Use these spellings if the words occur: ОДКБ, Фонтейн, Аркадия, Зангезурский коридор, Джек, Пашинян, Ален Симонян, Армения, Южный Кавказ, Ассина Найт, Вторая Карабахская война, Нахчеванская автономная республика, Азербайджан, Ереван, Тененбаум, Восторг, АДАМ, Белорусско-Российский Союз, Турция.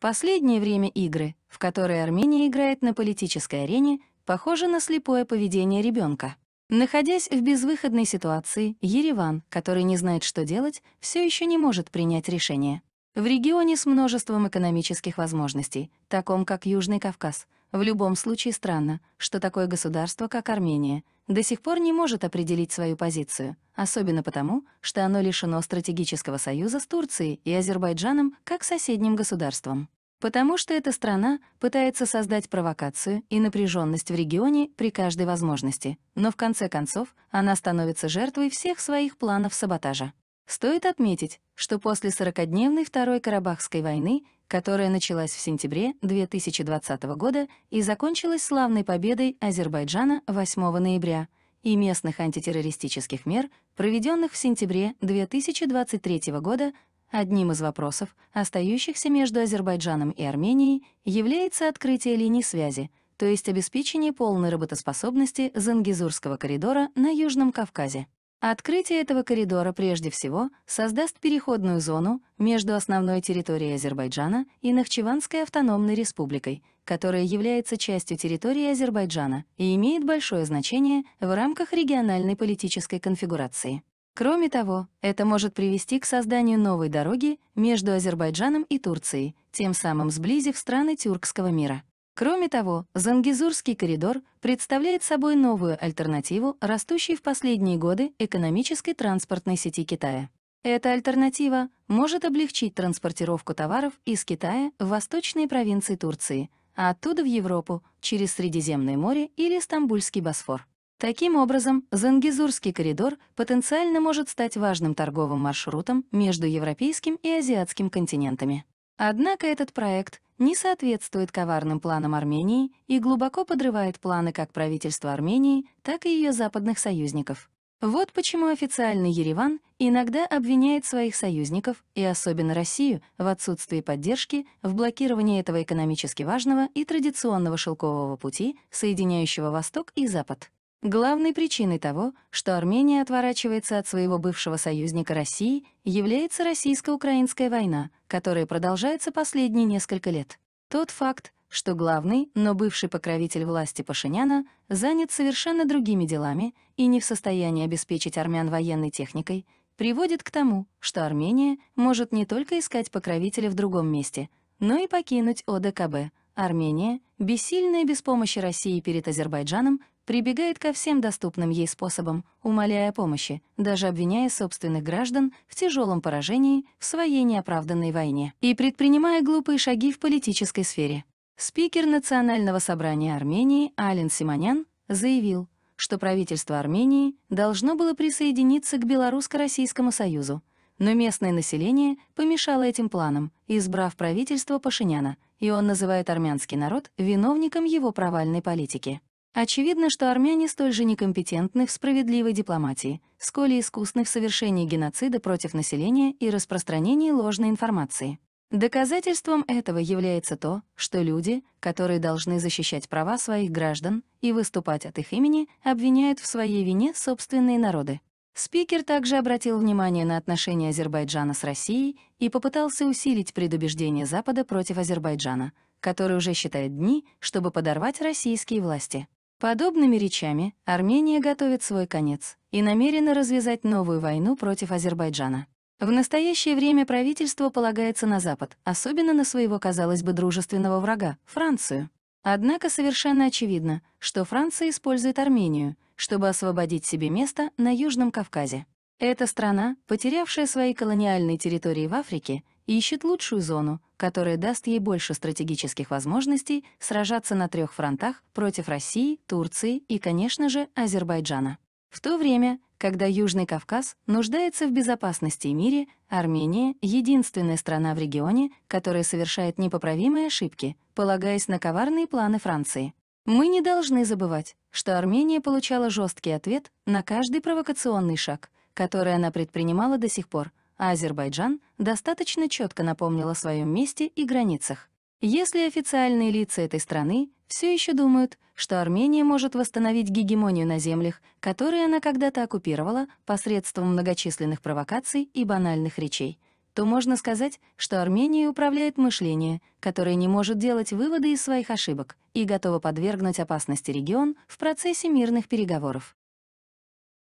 В последнее время игры, в которые Армения играет на политической арене, похожи на слепое поведение ребенка. Находясь в безвыходной ситуации, Ереван, который не знает, что делать, все еще не может принять решение. В регионе с множеством экономических возможностей, таком как Южный Кавказ, в любом случае странно, что такое государство, как Армения, до сих пор не может определить свою позицию, особенно потому, что оно лишено стратегического союза с Турцией и Азербайджаном как соседним государством. Потому что эта страна пытается создать провокацию и напряженность в регионе при каждой возможности, но в конце концов она становится жертвой всех своих планов саботажа. Стоит отметить, что после 40-дневной Второй Карабахской войны, которая началась в сентябре 2020 года и закончилась славной победой Азербайджана 8 ноября, и местных антитеррористических мер, проведенных в сентябре 2023 года, одним из вопросов, остающихся между Азербайджаном и Арменией, является открытие линий связи, то есть обеспечение полной работоспособности Зангезурского коридора на Южном Кавказе. Открытие этого коридора прежде всего создаст переходную зону между основной территорией Азербайджана и Нахчеванской автономной республикой, которая является частью территории Азербайджана и имеет большое значение в рамках региональной политической конфигурации. Кроме того, это может привести к созданию новой дороги между Азербайджаном и Турцией, тем самым сблизив страны тюркского мира. Кроме того, Зангезурский коридор представляет собой новую альтернативу растущей в последние годы экономической транспортной сети Китая. Эта альтернатива может облегчить транспортировку товаров из Китая в восточные провинции Турции, а оттуда в Европу через Средиземное море или Стамбульский Босфор. Таким образом, Зангезурский коридор потенциально может стать важным торговым маршрутом между европейским и азиатским континентами. Однако этот проект не соответствует коварным планам Армении и глубоко подрывает планы как правительства Армении, так и ее западных союзников. Вот почему официальный Ереван иногда обвиняет своих союзников, и особенно Россию, в отсутствии поддержки, в блокировании этого экономически важного и традиционного шелкового пути, соединяющего Восток и Запад. Главной причиной того, что Армения отворачивается от своего бывшего союзника России, является российско-украинская война, которая продолжается последние несколько лет. Тот факт, что главный, но бывший покровитель власти Пашиняна занят совершенно другими делами и не в состоянии обеспечить армян военной техникой, приводит к тому, что Армения может не только искать покровителя в другом месте, но и покинуть ОДКБ. Армения, бессильная без помощи России перед Азербайджаном, прибегает ко всем доступным ей способам, умоляя о помощи, даже обвиняя собственных граждан в тяжелом поражении в своей неоправданной войне и предпринимая глупые шаги в политической сфере. Спикер Национального собрания Армении Ален Симонян заявил, что правительство Армении должно было присоединиться к Белорусско-Российскому Союзу, но местное население помешало этим планам, избрав правительство Пашиняна, и он называет армянский народ виновником его провальной политики. Очевидно, что армяне столь же некомпетентны в справедливой дипломатии, сколь и искусны в совершении геноцида против населения и распространении ложной информации. Доказательством этого является то, что люди, которые должны защищать права своих граждан и выступать от их имени, обвиняют в своей вине собственные народы. Спикер также обратил внимание на отношения Азербайджана с Россией и попытался усилить предубеждение Запада против Азербайджана, который уже считает дни, чтобы подорвать российские власти. Подобными речами Армения готовит свой конец и намерена развязать новую войну против Азербайджана. В настоящее время правительство полагается на Запад, особенно на своего, казалось бы, дружественного врага — Францию. Однако совершенно очевидно, что Франция использует Армению, чтобы освободить себе место на Южном Кавказе. Эта страна, потерявшая свои колониальные территории в Африке, ищет лучшую зону, которая даст ей больше стратегических возможностей сражаться на трех фронтах против России, Турции и, конечно же, Азербайджана. В то время, когда Южный Кавказ нуждается в безопасности и мире, Армения — единственная страна в регионе, которая совершает непоправимые ошибки, полагаясь на коварные планы Франции. Мы не должны забывать, что Армения получала жесткий ответ на каждый провокационный шаг, который она предпринимала до сих пор, а Азербайджан достаточно четко напомнил о своем месте и границах. Если официальные лица этой страны все еще думают, что Армения может восстановить гегемонию на землях, которые она когда-то оккупировала посредством многочисленных провокаций и банальных речей, то можно сказать, что Арменией управляет мышление, которое не может делать выводы из своих ошибок и готово подвергнуть опасности регион в процессе мирных переговоров.